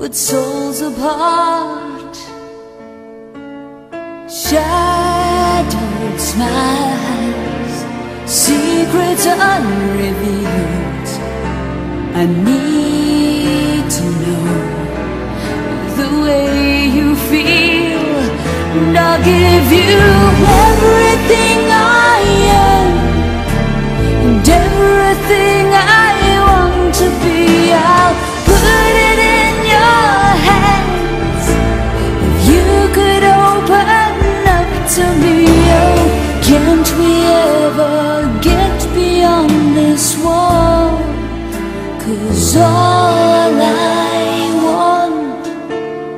but souls apart. Shadowed smiles, secrets unrevealed. I need to know the way you feel, and I'll give you everything I am and everything I want to be. I'll put it in your hands. If you could open up to me, oh, can't we ever get beyond this wall? 'Cause all I want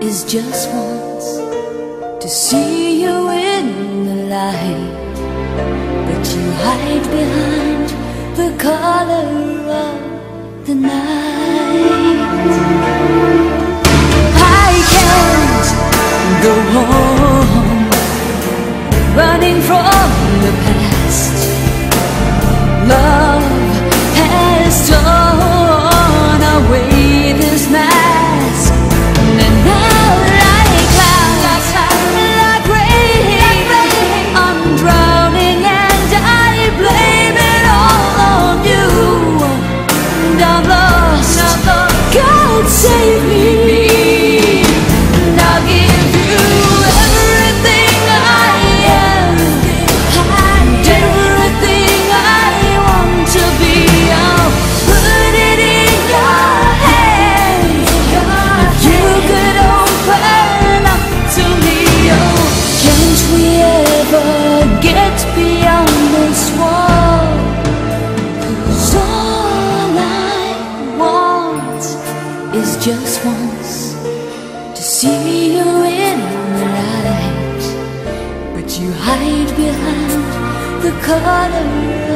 is just once to see you in the light, but you hide behind the color of the night. I can't go home, running from the past. Love has torn away this mask, and now like clouds, like rain, I'm drowning and I blame it all on you. And I'm lost, God save me. And I'll give you everything I am and everything I want to be. I'll put it in your hands. If you could open up to me, oh, can't we ever get beyond this wall? 'Cause all I want is just once to see you in the light, but you hide behind the color